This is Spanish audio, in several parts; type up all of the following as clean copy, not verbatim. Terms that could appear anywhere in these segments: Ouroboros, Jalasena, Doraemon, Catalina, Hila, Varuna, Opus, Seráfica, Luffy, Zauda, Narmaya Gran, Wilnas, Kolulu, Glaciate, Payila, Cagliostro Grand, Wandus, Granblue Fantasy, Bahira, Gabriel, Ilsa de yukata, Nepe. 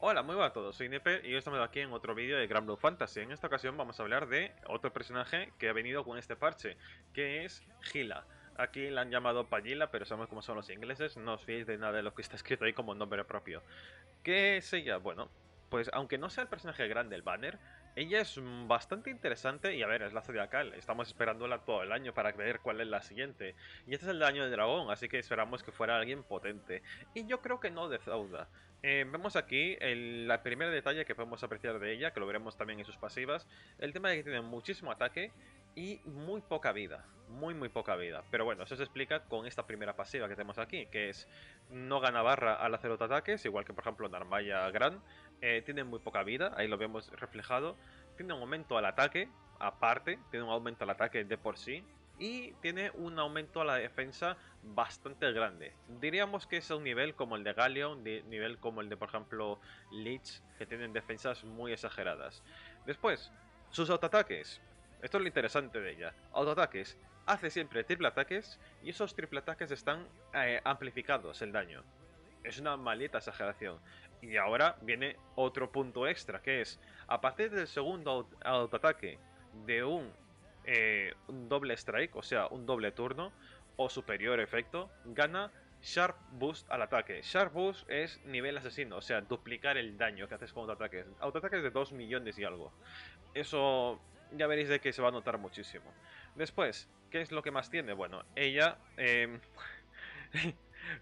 Hola, muy buenas a todos, soy Nepe y hoy estamos aquí en otro vídeo de Granblue Fantasy. En esta ocasión vamos a hablar de otro personaje que ha venido con este parche, que es Hila. Aquí la han llamado Payila, pero sabemos cómo son los ingleses, no os fiéis de nada de lo que está escrito ahí como nombre propio. ¿Qué es ella? Bueno, pues aunque no sea el personaje grande del banner, ella es bastante interesante y a ver, es la zodiacal, estamos esperándola todo el año para ver cuál es la siguiente. Y este es el daño del dragón, así que esperamos que fuera alguien potente. Y yo creo que no de Zauda. Vemos aquí el primer detalle que podemos apreciar de ella, que lo veremos también en sus pasivas. El tema de que tiene muchísimo ataque y muy poca vida, muy poca vida. Pero bueno, eso se explica con esta primera pasiva que tenemos aquí, que es no gana barra al hacer otros ataques, igual que por ejemplo Narmaya Gran. Tiene muy poca vida, ahí lo vemos reflejado. Tiene un aumento al ataque, aparte, tiene un aumento al ataque de por sí. Y tiene un aumento a la defensa bastante grande. Diríamos que es un nivel como el de Galleon, un nivel como el de, por ejemplo, Leech, que tienen defensas muy exageradas. Después, sus autoataques. Esto es lo interesante de ella. Autoataques. Hace siempre triple ataques y esos triple ataques están amplificados el daño. Es una maldita exageración. Y ahora viene otro punto extra, que es, a partir del segundo autoataque de un doble strike, o sea, un doble turno o superior efecto, gana Sharp Boost al ataque. Sharp Boost es nivel asesino, o sea, duplicar el daño que haces con autoataques. Autoataques de 2 millones y algo. Eso ya veréis de que se va a notar muchísimo. Después, ¿qué es lo que más tiene? Bueno, ella,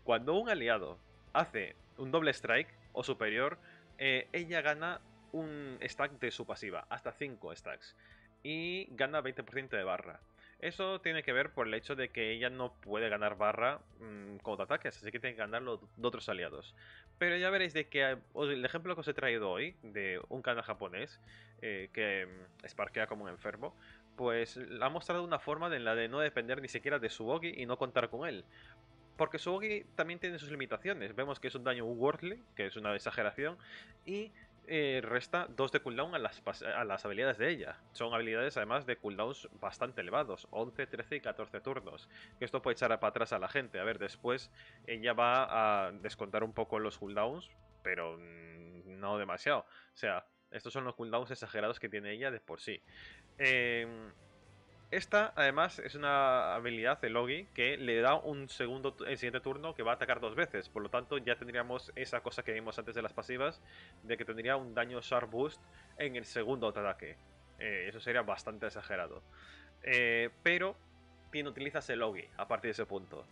cuando un aliado hace un doble strike o superior, ella gana un stack de su pasiva, hasta 5 stacks. Y gana 20% de barra. Eso tiene que ver por el hecho de que ella no puede ganar barra con autoataques, así que tiene que ganarlo de otros aliados. Pero ya veréis de que el ejemplo que os he traído hoy, de un canal japonés que sparkea como un enfermo, pues ha mostrado una forma en la de no depender ni siquiera de su Ogi y no contar con él. Porque su Ogi también tiene sus limitaciones. Vemos que es un daño worldly, que es una exageración, y resta 2 de cooldown a las habilidades de ella. Son habilidades además de cooldowns bastante elevados, 11, 13 y 14 turnos. Esto puede echar para atrás a la gente. A ver, después ella va a descontar un poco los cooldowns, pero no demasiado. O sea, estos son los cooldowns exagerados que tiene ella de por sí. Esta además es una habilidad, el Ogi, que le da el siguiente turno que va a atacar 2 veces. Por lo tanto ya tendríamos esa cosa que vimos antes de las pasivas, de que tendría un daño Sharp Boost en el segundo ataque. Eso sería bastante exagerado. Pero utilizas el Ogi a partir de ese punto.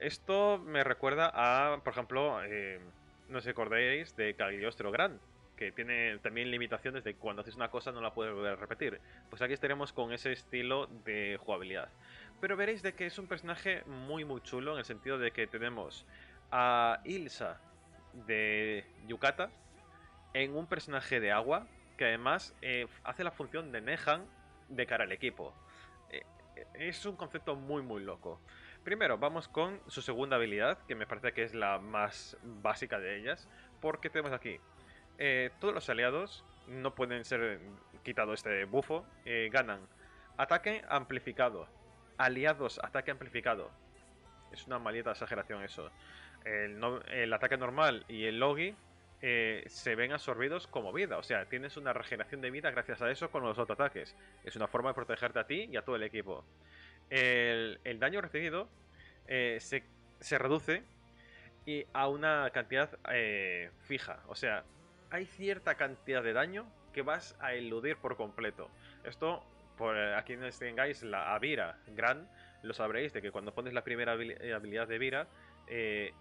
Esto me recuerda a, por ejemplo, no os acordáis de Cagliostro Grand, que tiene también limitaciones de cuando haces una cosa no la puedes volver a repetir. Pues aquí estaremos con ese estilo de jugabilidad. Pero veréis de que es un personaje muy chulo en el sentido de que tenemos a Ilsa de Yukata en un personaje de agua que además hace la función de Nehan de cara al equipo. Es un concepto muy loco. Primero, vamos con su segunda habilidad, que me parece que es la más básica de ellas, porque tenemos aquí todos los aliados no pueden ser quitado este bufo, ganan ataque amplificado, aliados ataque amplificado. Es una maldita exageración eso. El ataque normal y el Ogi se ven absorbidos como vida, o sea, tienes una regeneración de vida gracias a eso con los autoataques. Es una forma de protegerte a ti y a todo el equipo. El daño recibido se reduce y a una cantidad fija, o sea, hay cierta cantidad de daño que vas a eludir por completo. Esto, por aquí no tengáis la Avira Gran, lo sabréis de que cuando pones la primera habilidad de Avira,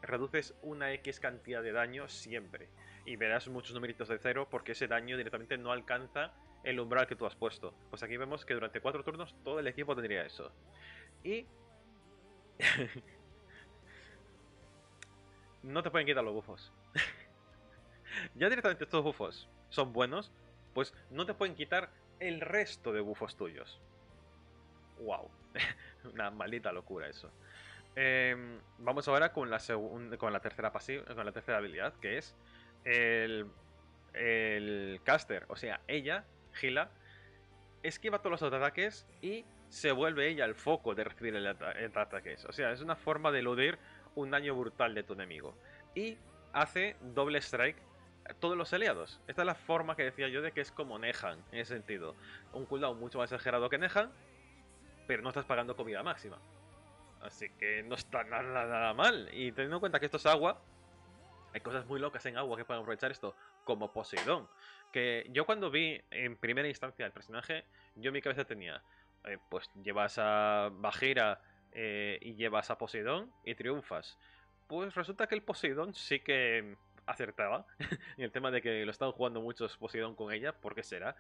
reduces una X cantidad de daño siempre. Y verás muchos numeritos de 0 porque ese daño directamente no alcanza el umbral que tú has puesto. Pues aquí vemos que durante 4 turnos todo el equipo tendría eso. Y no te pueden quitar los bufos. Ya directamente estos bufos son buenos, pues no te pueden quitar el resto de bufos tuyos. ¡Wow! Una maldita locura eso. Vamos ahora con la tercera habilidad, que es el caster. O sea, ella, Hila, esquiva todos los ataques y se vuelve ella el foco de recibir el ataques. O sea, es una forma de eludir un daño brutal de tu enemigo. Y hace doble strike todos los aliados. Esta es la forma que decía yo de que es como Nehan, en ese sentido. Un cooldown mucho más exagerado que Nehan, pero no estás pagando comida máxima. Así que no está nada mal. Y teniendo en cuenta que esto es agua, hay cosas muy locas en agua que pueden aprovechar esto, como Poseidón. Que yo cuando vi en primera instancia el personaje, yo en mi cabeza tenía, pues llevas a Bahira y llevas a Poseidón y triunfas. Pues resulta que el Poseidón sí que acertaba en el tema de que lo están jugando muchos Poseidón con ella, ¿por qué será?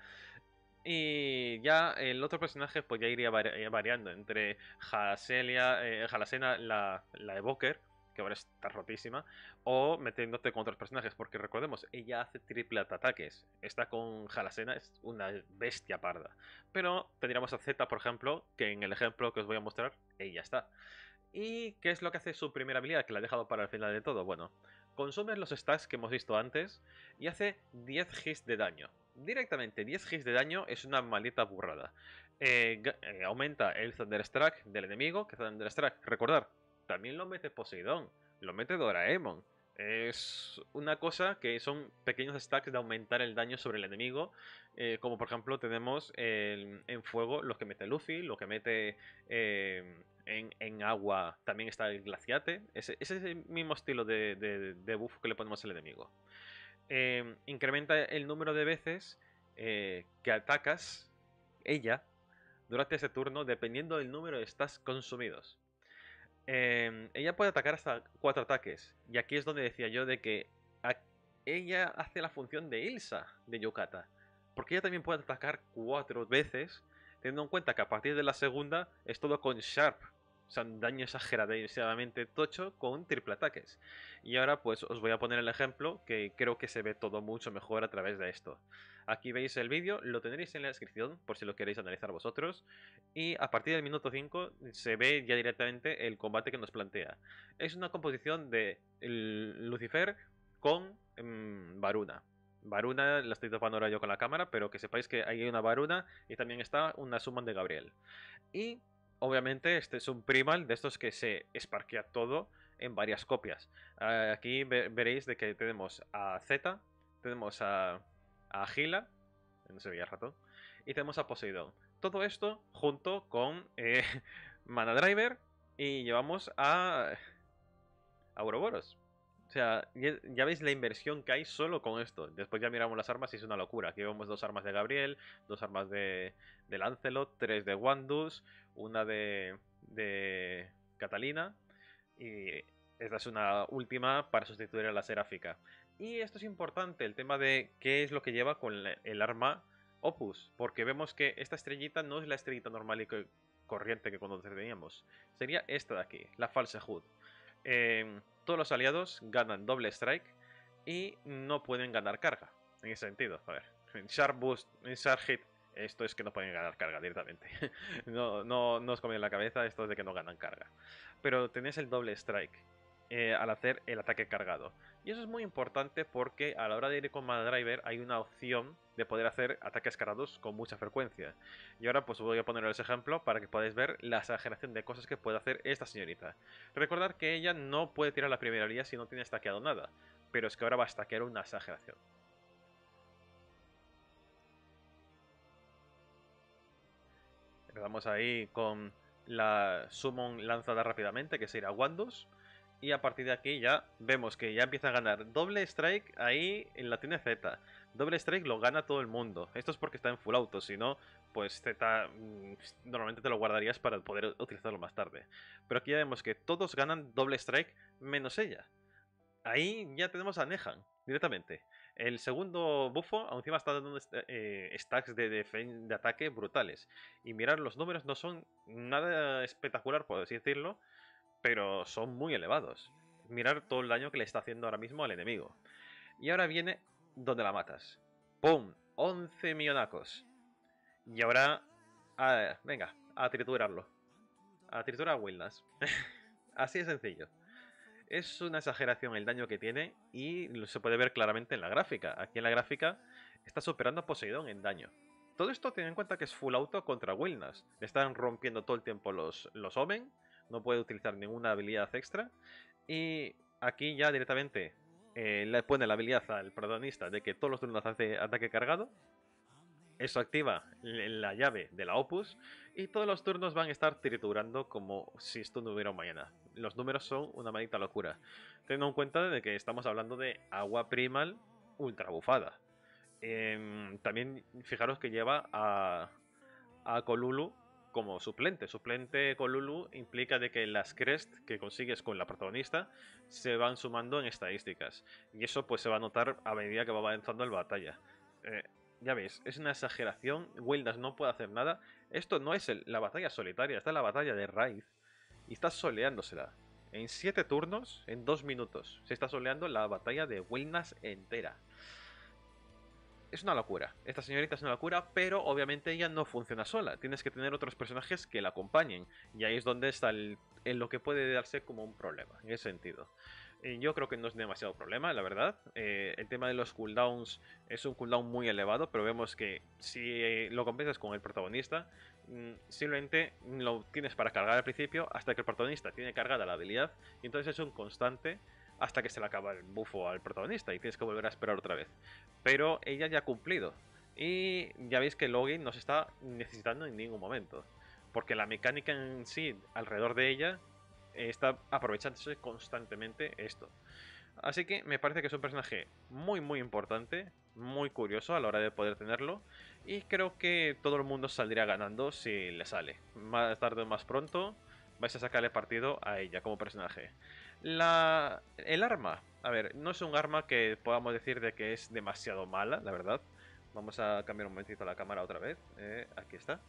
Y ya el otro personaje pues ya iría variando entre Jalasena, la Evoker, que ahora está rotísima, o metiéndote con otros personajes, porque recordemos, ella hace triple ataques. Está con Jalasena, es una bestia parda. Pero tendríamos a Zeta, por ejemplo, que en el ejemplo que os voy a mostrar, ella está. ¿Y qué es lo que hace su primera habilidad, que la he dejado para el final de todo? Bueno, consume los stacks que hemos visto antes y hace 10 hits de daño. Directamente, 10 hits de daño es una maldita burrada. Aumenta el Thunderstruck del enemigo, que Thunderstruck, recordar, también lo mete Poseidón, lo mete Doraemon. Es una cosa que son pequeños stacks de aumentar el daño sobre el enemigo, como por ejemplo tenemos en fuego los que mete Luffy, lo que mete en agua también está el Glaciate. Ese es el mismo estilo de buff que le ponemos al enemigo. Incrementa el número de veces que atacas ella durante ese turno dependiendo del número de stacks consumidos. Ella puede atacar hasta 4 ataques. Y aquí es donde decía yo de que ella hace la función de Ilsa de yukata, porque ella también puede atacar 4 veces, teniendo en cuenta que a partir de la segunda es todo con Sharp. O sea, un daño exageradamente tocho con triple ataques. Y ahora pues os voy a poner el ejemplo, que creo que se ve todo mucho mejor a través de esto. Aquí veis el vídeo, lo tendréis en la descripción por si lo queréis analizar vosotros. Y a partir del minuto 5 se ve ya directamente el combate que nos plantea. Es una composición de Lucifer con Varuna. Varuna, la estoy tapando ahora yo con la cámara, pero que sepáis que ahí hay una Varuna y también está una summon de Gabriel. Y obviamente este es un primal de estos que se esparquea todo en varias copias. Aquí veréis de que tenemos a Zeta, tenemos a Hila, no se veía el ratón, y tenemos a Poseidón. Todo esto junto con Mana Driver y llevamos a Ouroboros. O sea, ya veis la inversión que hay solo con esto. Después ya miramos las armas y es una locura. Aquí vemos 2 armas de Gabriel, 2 armas de Lancelot, 3 de Wandus, una de Catalina. Y esta es una última para sustituir a la Seráfica. Y esto es importante, el tema de qué es lo que lleva con el arma Opus. Porque vemos que esta estrellita no es la estrellita normal y corriente que cuando teníamos. Sería esta de aquí, la Falsehood. Todos los aliados ganan doble strike y no pueden ganar carga. En ese sentido, a ver, en Sharp Boost, en Sharp Hit, esto es que no pueden ganar carga directamente. No os comen la cabeza, esto es de que no ganan carga. Pero tenéis el doble strike al hacer el ataque cargado. Y eso es muy importante porque a la hora de ir con Mana Driver hay una opción de poder hacer ataques cargados con mucha frecuencia. Y ahora pues voy a poneros ejemplo para que podáis ver la exageración de cosas que puede hacer esta señorita. Recordad que ella no puede tirar la primera línea si no tiene stackeado nada, pero es que ahora va a stackear una exageración. Empezamos ahí con la summon lanzada rápidamente, que se irá a Wandus. Y a partir de aquí ya vemos que ya empieza a ganar doble strike ahí en la tiene Z. Doble strike lo gana todo el mundo. Esto es porque está en full auto, si no, pues Z normalmente te lo guardarías para poder utilizarlo más tarde. Pero aquí ya vemos que todos ganan doble strike menos ella. Ahí ya tenemos a Nehan directamente. El segundo bufo, encima está dando stacks de ataque brutales. Y mirad, los números no son nada espectacular, por así decirlo, pero son muy elevados. Mirar todo el daño que le está haciendo ahora mismo al enemigo. Y ahora viene donde la matas. ¡Pum! 11 millonacos. Y ahora, venga, a triturarlo. A triturar a Wilnas. Así de sencillo. Es una exageración el daño que tiene y se puede ver claramente en la gráfica. Aquí en la gráfica está superando a Poseidón en daño. Todo esto teniendo en cuenta que es full auto contra Wilnas. Le están rompiendo todo el tiempo los Omen. No puede utilizar ninguna habilidad extra. Y aquí ya directamente le pone la habilidad al protagonista de que todos los turnos hace ataque cargado. Eso activa la llave de la Opus y todos los turnos van a estar triturando como si esto no hubiera mañana. Los números son una maldita locura, teniendo en cuenta de que estamos hablando de agua primal ultra bufada. También fijaros que lleva a Kolulu como suplente. Suplente Kolulu implica de que las crests que consigues con la protagonista se van sumando en estadísticas. Y eso pues se va a notar a medida que va avanzando la batalla. Ya veis, es una exageración, Wilnas no puede hacer nada. Esto no es la batalla solitaria, está la batalla de raid. Y está soleándosela. En 7 turnos, en 2 minutos, se está soleando la batalla de Wilnas entera. Es una locura, esta señorita es una locura, pero obviamente ella no funciona sola. Tienes que tener otros personajes que la acompañen. Y ahí es donde está en lo que puede darse como un problema, en ese sentido. Yo creo que no es demasiado problema, la verdad. El tema de los cooldowns es un cooldown muy elevado, pero vemos que si lo compensas con el protagonista, simplemente lo tienes para cargar al principio hasta que el protagonista tiene cargada la habilidad, y entonces es un constante hasta que se le acaba el buffo al protagonista y tienes que volver a esperar otra vez. Pero ella ya ha cumplido, y ya veis que Login no se está necesitando en ningún momento, porque la mecánica en sí alrededor de ella está aprovechándose constantemente esto. Así que me parece que es un personaje muy muy importante, muy curioso a la hora de poder tenerlo, y creo que todo el mundo saldría ganando si le sale. Más tarde o más pronto vais a sacarle partido a ella como personaje. El arma, a ver, no es un arma que podamos decir de que es demasiado mala, la verdad. Vamos a cambiar un momentito la cámara otra vez. Aquí está.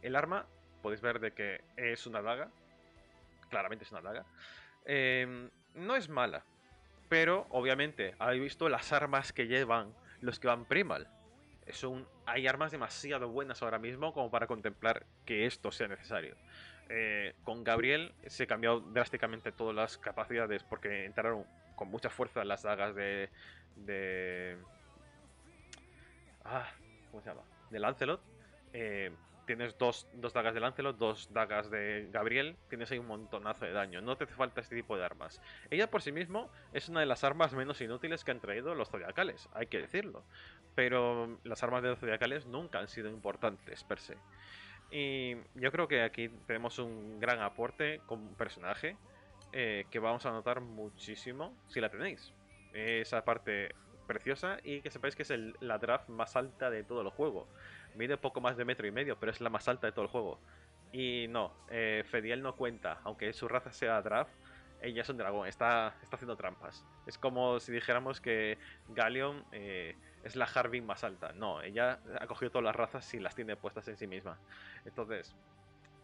El arma, podéis ver de que es una daga. Claramente es una daga. No es mala, pero obviamente habéis visto las armas que llevan los que van primal. Hay armas demasiado buenas ahora mismo como para contemplar que esto sea necesario. Con Gabriel se cambió drásticamente todas las capacidades, porque entraron con mucha fuerza las dagas ¿cómo se llama? De Lancelot. Tienes dos dagas de Lancelot, dos dagas de Gabriel, tienes ahí un montonazo de daño. No te hace falta este tipo de armas. Ella por sí mismo es una de las armas menos inútiles que han traído los zodiacales, hay que decirlo. Pero las armas de los zodiacales nunca han sido importantes per se. Y yo creo que aquí tenemos un gran aporte con un personaje que vamos a notar muchísimo si la tenéis. Esa parte preciosa, y que sepáis que es la draft más alta de todo el juego. Mide poco más de 1,5 metros, pero es la más alta de todo el juego. Y no, Fediel no cuenta, aunque su raza sea draft, ella es un dragón, está haciendo trampas. Es como si dijéramos que Galleon es la Harbin más alta. No, ella ha cogido todas las razas y las tiene puestas en sí misma. Entonces,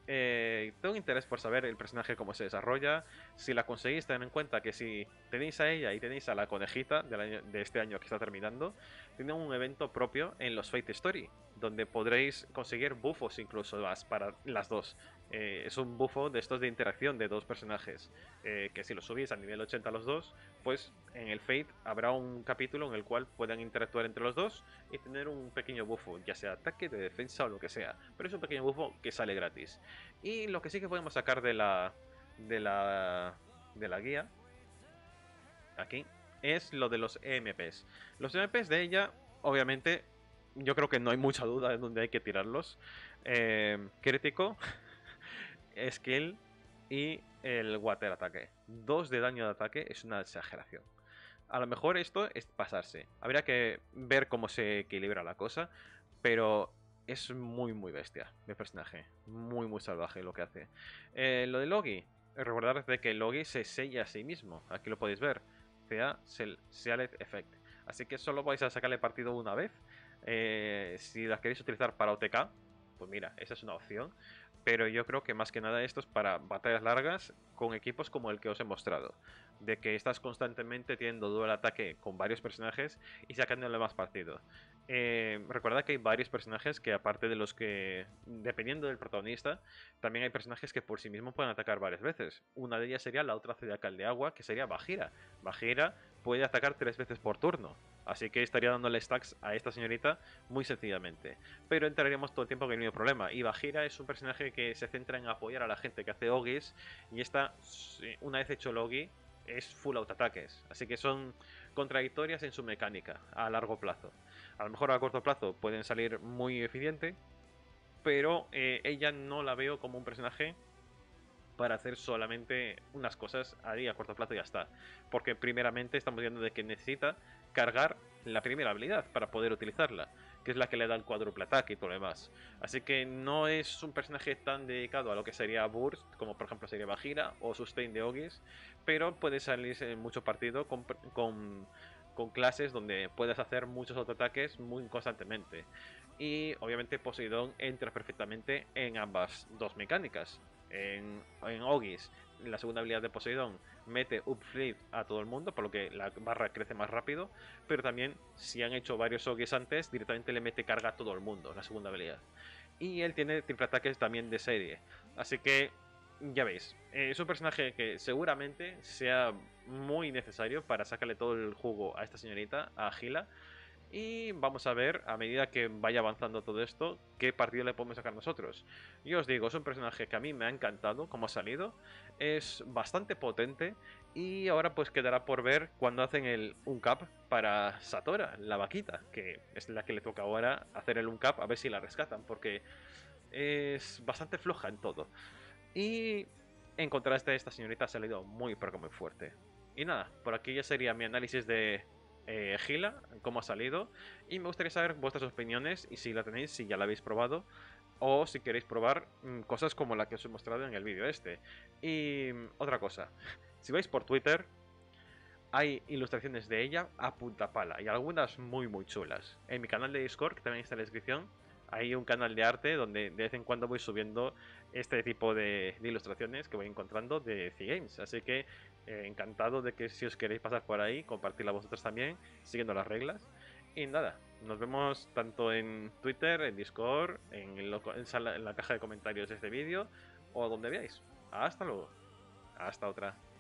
tengo interés por saber el personaje cómo se desarrolla. Si la conseguís, tened en cuenta que si tenéis a ella y tenéis a la conejita de este año que está terminando, tienen un evento propio en los Fate Story, donde podréis conseguir buffos incluso más para las dos. Es un buffo de estos de interacción de dos personajes, que si los subís al nivel 80 los dos, pues en el Fate habrá un capítulo en el cual puedan interactuar entre los dos y tener un pequeño buffo, ya sea ataque, de defensa o lo que sea, pero es un pequeño buffo que sale gratis. Y lo que sí que podemos sacar de la guía aquí es lo de los EMPs. Los EMPs de ella, obviamente, yo creo que no hay mucha duda de dónde hay que tirarlos. Crítico, skill y el water ataque. 2 de daño de ataque es una exageración. A lo mejor esto es pasarse. Habría que ver cómo se equilibra la cosa, pero es muy muy bestia mi personaje. Muy muy salvaje lo que hace. Lo de Logi, recordad de que Logi se sella a sí mismo. Aquí lo podéis ver. Sealed Effect. Así que solo vais a sacarle partido una vez. Si las queréis utilizar para OTK, pues mira, esa es una opción. Pero yo creo que más que nada esto es para batallas largas con equipos como el que os he mostrado. De que estás constantemente teniendo dual ataque con varios personajes y sacándole más partido. Recordad que hay varios personajes que, aparte de los que, dependiendo del protagonista, también hay personajes que por sí mismos pueden atacar varias veces. Una de ellas sería la otra zodiacal de agua, que sería Bahira. Bahira puede atacar 3 veces por turno. Así que estaría dándole stacks a esta señorita muy sencillamente. Pero entraríamos todo el tiempo con el mismo problema. Y Bahira es un personaje que se centra en apoyar a la gente que hace ogis. Y esta, una vez hecho el ogi, es full autoataques, así que son contradictorias en su mecánica a largo plazo. A lo mejor a corto plazo pueden salir muy eficiente, pero ella no la veo como un personaje para hacer solamente unas cosas ahí a corto plazo y ya está, porque primeramente estamos viendo de que necesita cargar la primera habilidad para poder utilizarla, que es la que le da el cuádruple ataque y todo lo demás. Así que no es un personaje tan dedicado a lo que sería Burst, como por ejemplo sería Bahira o Sustain de Ogis, pero puede salirse en mucho partido con clases donde puedas hacer muchos autoataques muy constantemente. Y obviamente Poseidón entra perfectamente en ambas dos mecánicas. En Ogis, la segunda habilidad de Poseidón mete Up Flip a todo el mundo, por lo que la barra crece más rápido, pero también, si han hecho varios Ogis antes, directamente le mete carga a todo el mundo, la segunda habilidad. Y él tiene triple ataques también de serie, así que ya veis, es un personaje que seguramente sea muy necesario para sacarle todo el jugo a esta señorita, a Hila. Y vamos a ver, a medida que vaya avanzando todo esto, qué partido le podemos sacar nosotros. Yo os digo, es un personaje que a mí me ha encantado como ha salido. Es bastante potente. Y ahora pues quedará por ver cuando hacen el uncap para Satora, la vaquita, que es la que le toca ahora hacer el uncap, a ver si la rescatan, porque es bastante floja en todo. Y en contraste, esta señorita ha salido muy pero que muy fuerte. Y nada, por aquí ya sería mi análisis de Hila, cómo ha salido, y me gustaría saber vuestras opiniones y si la tenéis, si ya la habéis probado, o si queréis probar cosas como la que os he mostrado en el vídeo este. Y otra cosa, si vais por Twitter, hay ilustraciones de ella a puntapala y algunas muy muy chulas. En mi canal de Discord, que también está en la descripción, hay un canal de arte donde de vez en cuando voy subiendo este tipo de ilustraciones que voy encontrando de C-Games. Así que encantado de que si os queréis pasar por ahí, compartirla vosotros también, siguiendo las reglas. Y nada, nos vemos tanto en Twitter, en Discord, en la caja de comentarios de este vídeo o donde veáis. Hasta luego. Hasta otra.